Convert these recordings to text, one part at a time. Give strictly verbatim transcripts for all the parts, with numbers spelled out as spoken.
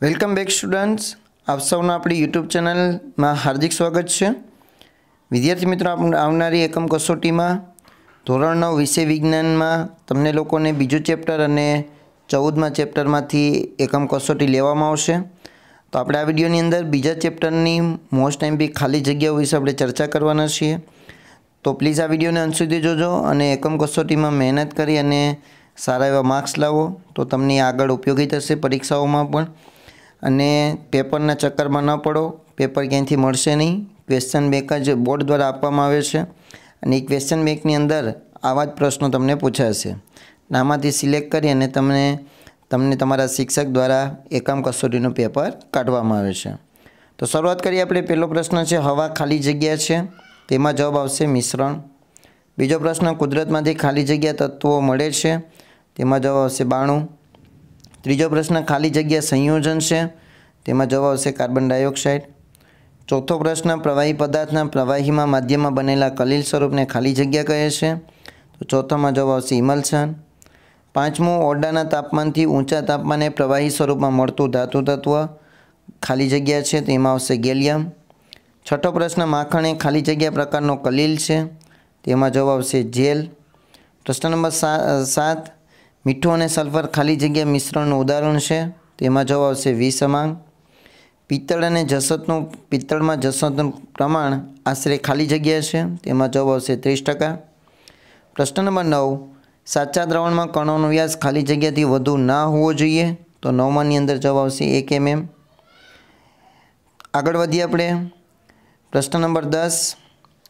Welcome back students, આપ સૌનું આપણી યુટ્યુબ ચેનલમાં હાર્દિક સ્વાગત છે। વિદ્યાર્થી મિત્રો, આવનારી એકમ કસોટીમાં ધોરણ નવ વિષય વિજ્ઞાનમાં તમને લોકોને બીજું ચેપ્ટર અને ચૌદમાં ચેપ્ટરમાંથી એકમ કસોટી લેવામાં આવશે। તો આપણે આ વિડીયોની અંદર બીજા ચેપ્ટરની મોસ્ટ એમ્બી ખાલી જગ્યાઓ વિશે આપણે ચર્ચા કરવાના છીએ। તો પ્લીઝ આ વિડીયોને અંત સુધી જોજો અને એકમ કસોટીમાં મહેનત કરી અને સારા એવા માર્ક્સ લાવો તો તમને આગળ ઉપયોગી થશે પરીક્ષાઓમાં પણ। અને પેપરના ચક્કરમાં ન પડો, પેપર ક્યાંયથી મળશે નહીં। ક્વેશ્ચન બેંક જ બોર્ડ દ્વારા આપવામાં આવે છે અને એ ક્વેશ્ચન બેંકની અંદર આવા જ પ્રશ્નો તમને પૂછાશે। આમાંથી સિલેક્ટ કરી અને તમને તમને તમારા શિક્ષક દ્વારા એકમ કસોટીનું પેપર કાઢવામાં આવે છે। તો શરૂઆત કરીએ આપણે। પહેલો પ્રશ્ન છે, હવા ખાલી જગ્યા છે, તેમાં જવાબ આવશે મિશ્રણ। બીજો પ્રશ્ન, કુદરતમાંથી ખાલી જગ્યા તત્વો મળે છે, તેમાં જવાબ આવશે બાણું। ત્રીજો પ્રશ્ન, ખાલી જગ્યા સંયોજન છે, તેમાં જવાબ આવશે કાર્બન ડાયોક્સાઇડ। ચોથો પ્રશ્ન, પ્રવાહી પદાર્થના પ્રવાહીમાં માધ્યમમાં બનેલા કલીલ સ્વરૂપને ખાલી જગ્યા કહે છે, તો ચોથામાં જવાબ આવશે ઇમલ્સન। પાંચમું, ઓરડાના તાપમાનથી ઊંચા તાપમાને પ્રવાહી સ્વરૂપમાં મળતું ધાતુ તત્વ ખાલી જગ્યા છે, તેમાં આવશે ગેલિયમ। છઠ્ઠો પ્રશ્ન, માખણ એ ખાલી જગ્યા પ્રકારનો કલીલ છે, તેમાં જવાબ આવશે જેલ। પ્રશ્ન નંબર સાત, મીઠું અને સલ્ફર ખાલી જગ્યા મિશ્રણનું ઉદાહરણ છે, તેમાં જવાબ આવશે વિષમાંગ। પિત્તળ અને જસતનું પિત્તળમાં જસતનું પ્રમાણ આશરે ખાલી જગ્યા છે, તેમાં જવાબ આવશે ત્રીસ ટકા। પ્રશ્ન નંબર નવ, સાચા દ્રાવણમાં કણોનો વ્યાસ ખાલી જગ્યાથી વધુ ના હોવો જોઈએ, તો નવમાંની અંદર જવાબ આવશે એક એમએમ। આગળ વધીએ આપણે। પ્રશ્ન નંબર દસ,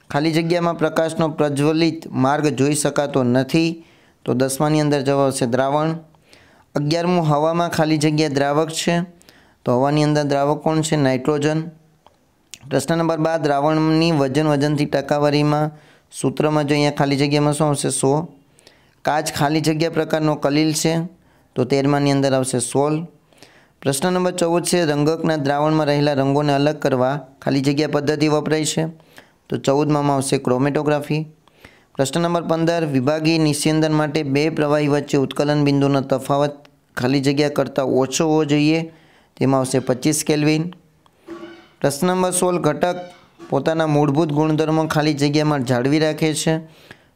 ખાલી જગ્યામાં પ્રકાશનો પ્રજ્વલિત માર્ગ જોઈ શકાતો નથી, તો દસમાની અંદર જવાબ આવશે દ્રાવણ। અગિયારમું, હવામાં ખાલી જગ્યા દ્રાવક છે, તો હવાની અંદર દ્રાવક કોણ છે? નાઇટ્રોજન। પ્રશ્ન નંબર બાર, દ્રાવણની વજન વજનથી ટકાવારીમાં સૂત્રમાં જો અહીંયા ખાલી જગ્યામાં શું આવશે? સો। કાચ ખાલી જગ્યા પ્રકારનો કલીલ છે, તો તેરમાની અંદર આવશે સોલ। પ્રશ્ન નંબર ચૌદ છે, રંગકના દ્રાવણમાં રહેલા રંગોને અલગ કરવા ખાલી જગ્યા પદ્ધતિ વપરાય છે, તો ચૌદમાં આવશે ક્રોમેટોગ્રાફી। પ્રશ્ન નંબર પંદર, વિભાગીય નિસ્યંદન માટે બે પ્રવાહી વચ્ચે ઉત્કલન બિંદુનો તફાવત ખાલી જગ્યા કરતાં ઓછો હોવો જોઈએ, તેમાં આવશે પચીસ કેલ્વિન। પ્રશ્ન નંબર સોળ, ઘટક પોતાના મૂળભૂત ગુણધર્મો ખાલી જગ્યામાં જાળવી રાખે છે,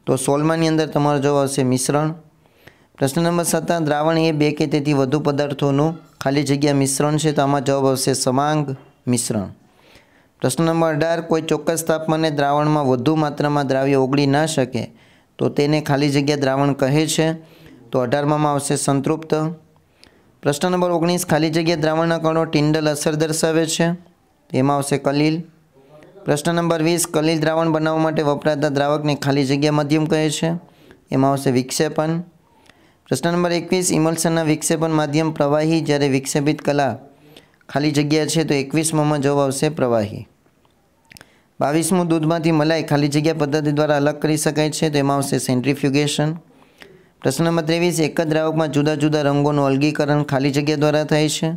તો સોળમાંની અંદર તમારો જવાબ આવશે મિશ્રણ। પ્રશ્ન નંબર સત્તર, દ્રાવણ એ બે કે તેથી વધુ પદાર્થોનું ખાલી જગ્યા મિશ્રણ છે, તો આમાં જવાબ આવશે સમાંગ મિશ્રણ। પ્રશ્ન નંબર અઢાર, કોઈ ચોક્કસ તાપમાને દ્રાવણમાં વધુ માત્રામાં દ્રાવ્ય ઓગળી ના શકે, તો તેને ખાલી જગ્યા દ્રાવણ કહે છે, તો અઢારમાં આવશે સંતૃપ્ત। પ્રશ્ન નંબર ઓગણીસ, ખાલી જગ્યા દ્રાવણના કણો ટિન્ડલ અસર દર્શાવે છે, તેમાં આવશે કલીલ। પ્રશ્ન નંબર વીસ, કલીલ દ્રાવણ બનાવવા માટે વપરાતા દ્રાવકને ખાલી જગ્યા માધ્યમ કહે છે, એમાં આવશે વિક્ષેપન। પ્રશ્ન નંબર એકવીસ, ઇમલ્સનના વિક્ષેપન માધ્યમ પ્રવાહી, જ્યારે વિક્ષેપિત કલા ખાલી જગ્યા છે, તો એકવીસમાં જવાબ આવશે પ્રવાહી। બાવીસમું, દૂધમાંથી મલાઈ ખાલી જગ્યા પદ્ધતિ દ્વારા અલગ કરી શકાય છે, તો એમાં આવશે સેન્ટ્રીફ્યુગેશન। પ્રશ્ન નંબર ત્રેવીસ, એક જ દ્રાવકમાં જુદા જુદા રંગોનું અલગીકરણ ખાલી જગ્યા દ્વારા થાય છે,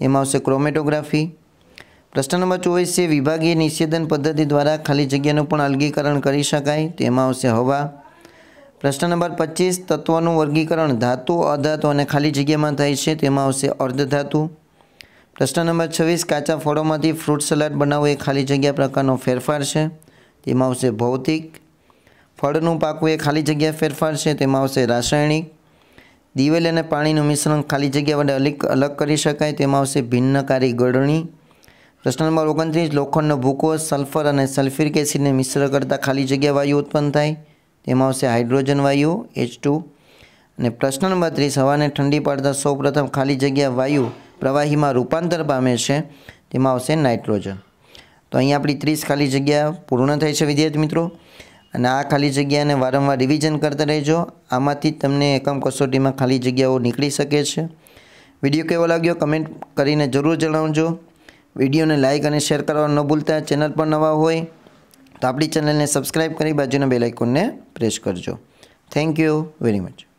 એમાં આવશે ક્રોમેટોગ્રાફી। પ્રશ્ન નંબર ચોવીસ છે, વિભાગીય નિષેધન પદ્ધતિ દ્વારા ખાલી જગ્યાનું પણ અલગીકરણ કરી શકાય, તો એમાં આવશે હવા। પ્રશ્ન નંબર પચીસ, તત્વોનું વર્ગીકરણ ધાતુ, અધાતુ અને ખાલી જગ્યામાં થાય છે, તેમાં આવશે અર્ધધાતુ। પ્રશ્ન નંબર છવ્વીસ, કાચા ફળોમાંથી ફ્રૂટ સલાડ બનાવવું એ ખાલી જગ્યા પ્રકારનો ફેરફાર છે, તેમાં આવશે ભૌતિક। ફળનું પાકવું એ ખાલી જગ્યા ફેરફાર છે, તેમાં આવશે રાસાયણિક। દિવેલ અને પાણીનું મિશ્રણ ખાલી જગ્યા વડે અલગ અલગ કરી શકાય, તેમાં આવશે ભિન્નકારી ગળણી। પ્રશ્ન નંબર ઓગણત્રીસ, લોખંડનો ભૂકો, સલ્ફર અને સલ્ફ્યુરિક એસિડને મિશ્ર કરતાં ખાલી જગ્યા વાયુ ઉત્પન્ન થાય, તેમાં આવશે હાઇડ્રોજન વાયુ એચ ટુ। અને પ્રશ્ન નંબર ત્રીસ, હવાને ઠંડી પાડતા સૌપ્રથમ ખાલી જગ્યા વાયુ પ્રવાહીમાં રૂપાંતર પામે છે, તેમાં આવશે નાઇટ્રોજન। તો અહીં આપણી ત્રીસ ખાલી જગ્યા પૂર્ણ થઈ છે વિદ્યાર્થી મિત્રો, અને આ ખાલી જગ્યાને વારંવાર રિવિઝન કરતા રહેજો, આમાંથી તમને એકમ કસોટીમાં ખાલી જગ્યાઓ નીકળી શકે છે। વિડીયો કેવો લાગ્યો કમેન્ટ કરીને જરૂર જણાવજો, વિડીયોને લાઇક અને શેર કરવાનું ન ભૂલતા। ચેનલ પર નવા હોય તો આપણી ચેનલને સબસ્ક્રાઈબ કરી બાજુના બેલ આઇકોનને પ્રેસ કરજો। Thank you very much.